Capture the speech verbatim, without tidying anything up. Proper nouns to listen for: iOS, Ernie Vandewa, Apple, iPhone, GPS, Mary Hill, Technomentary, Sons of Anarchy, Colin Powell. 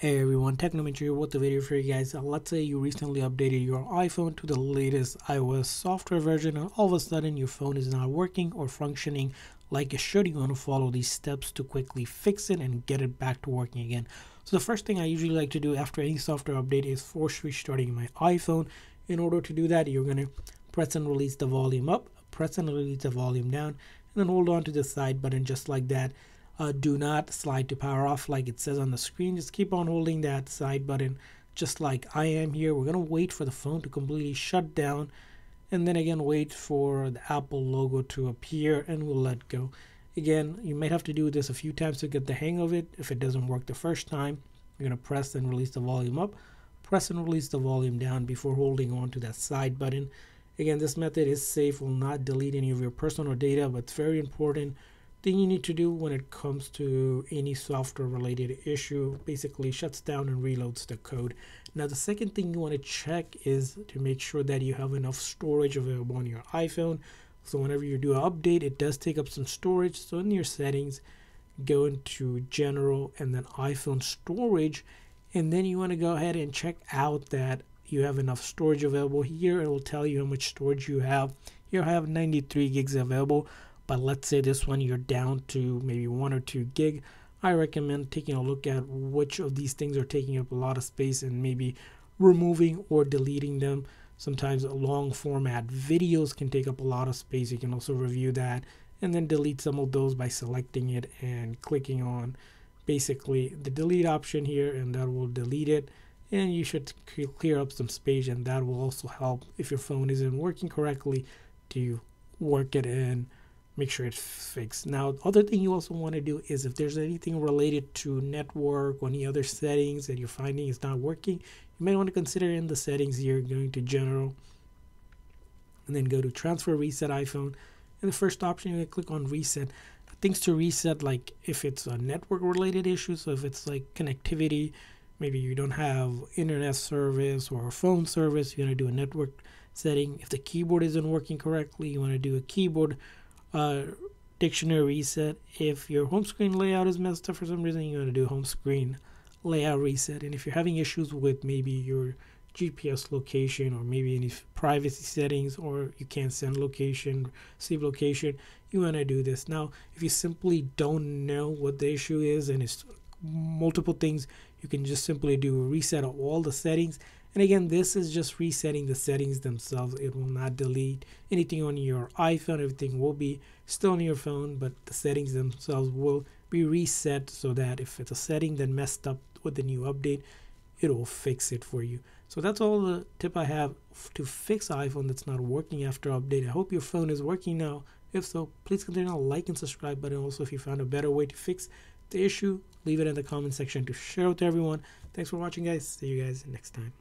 Hey everyone, Technomentary with the video for you guys. Let's say you recently updated your iPhone to the latest iOS software version and all of a sudden your phone is not working or functioning like it should. You want to follow these steps to quickly fix it and get it back to working again. So the first thing I usually like to do after any software update is force restarting my iPhone. In order to do that, you're going to press and release the volume up, press and release the volume down, and then hold on to the side button just like that. Uh, do not slide to power off like it says on the screen. Just keep on holding that side button just like I am here. We're going to wait for the phone to completely shut down and then again wait for the Apple logo to appear and we'll let go. Again, you might have to do this a few times to get the hang of it. If it doesn't work the first time, you're going to press and release the volume up, press and release the volume down before holding on to that side button. Again, this method is safe, will not delete any of your personal data, but it's very important thing you need to do when it comes to any software related issue. Basically shuts down and reloads the code. Now the second thing you want to check is to make sure that you have enough storage available on your iPhone. So whenever you do an update, it does take up some storage. So in your settings, go into general and then iPhone storage, and then you want to go ahead and check out that you have enough storage available. Here it will tell you how much storage you have. You have ninety-three gigs available, but let's say this one you're down to maybe one or two gig. I recommend taking a look at which of these things are taking up a lot of space and maybe removing or deleting them. Sometimes long format videos can take up a lot of space. You can also review that and then delete some of those by selecting it and clicking on basically the delete option here, and that will delete it. And you should clear up some space, and that will also help if your phone isn't working correctly to work it in. Make sure it's fixed. Now, the other thing you also want to do is if there's anything related to network or any other settings that you're finding is not working, you might want to consider in the settings here, going to general and then go to transfer reset iPhone. And the first option, you're going to click on reset. Things to reset, like if it's a network related issue. So if it's like connectivity, maybe you don't have internet service or phone service, you're going to do a network setting. If the keyboard isn't working correctly, you want to do a keyboard uh dictionary reset. If your home screen layout is messed up for some reason, you're going to do home screen layout reset. And if you're having issues with maybe your G P S location or maybe any privacy settings, or you can't send location, save location, you want to do this. Now if you simply don't know what the issue is and it's multiple things, you can just simply do a reset of all the settings. And again, this is just resetting the settings themselves. It will not delete anything on your iPhone. Everything will be still on your phone, but the settings themselves will be reset so that if it's a setting that messed up with the new update, it will fix it for you. So that's all the tip I have to fix iPhone that's not working after update. I hope your phone is working now. If so, please consider a like and subscribe button. Also, if you found a better way to fix the issue, leave it in the comment section to share with everyone. Thanks for watching, guys. See you guys next time.